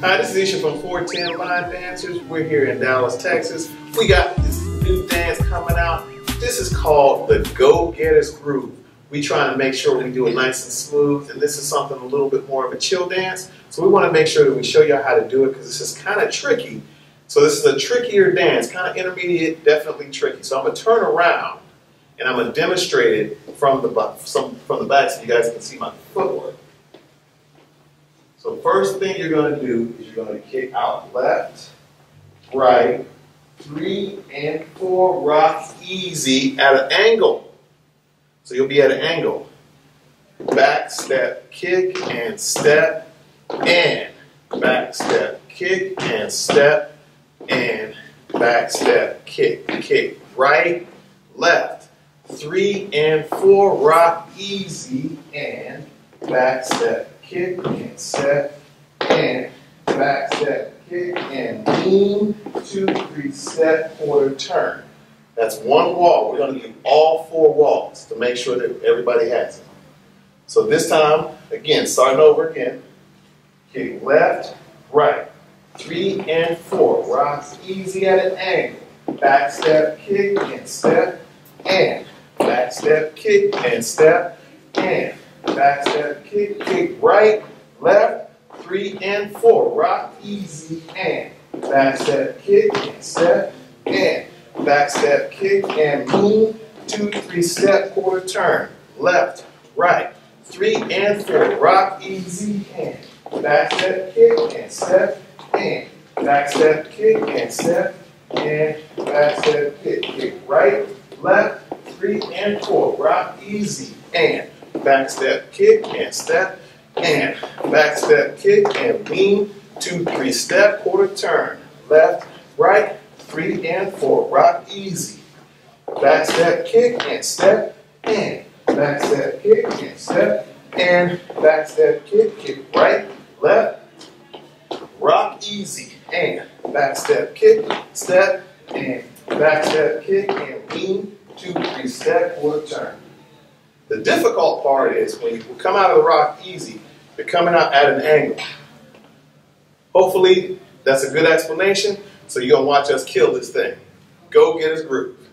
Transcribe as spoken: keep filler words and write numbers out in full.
Hi, this is Isha from four ten Line Dancers. We're here in Dallas, Texas. We got this new dance coming out. This is called the Go Getta's Groove. We trying to make sure we do it nice and smooth, and this is something a little bit more of a chill dance. So we want to make sure that we show y'all how to do it because this is kind of tricky. So this is a trickier dance, kind of intermediate, definitely tricky. So I'm gonna turn around and I'm gonna demonstrate it from the back, from the back so you guys can see my footwork. So first thing you're going to do is you're going to kick out left, right, three and four, rock easy at an angle. So you'll be at an angle. Back step, kick and step, and back step, kick and step, and back step, kick, kick, right, left, three and four, rock easy, and back step, kick and step, and back step, kick and lean, two, three, step, quarter turn. That's one wall. We're going to do all four walls to make sure that everybody has it. So this time, again, starting over again, kick left, right, three and four, rocks easy at an angle, back step, kick and step, and back step, kick and step, and back step, kick, kick, right, left, three and four, rock easy, and back step, kick and step, and back step, kick and lean, two, three, step, quarter turn, left, right, three and four, rock easy, and back step, kick and step, and back step, kick and step, and back step, kick, kick, right, left, three and four, rock easy, and back step, kick and step, and back step, kick and lean, two, three, step, quarter turn, left, right, three and four, rock easy, back step, kick and step, and back step, kick and step, and back step, kick, kick, right, left, rock easy, and back step, kick, step, and back step, kick and lean, two, three, step, quarter turn. The difficult part is when you come out of the rock easy, you're coming out at an angle. Hopefully that's a good explanation, so you're going to watch us kill this thing. Go Getta's Groove.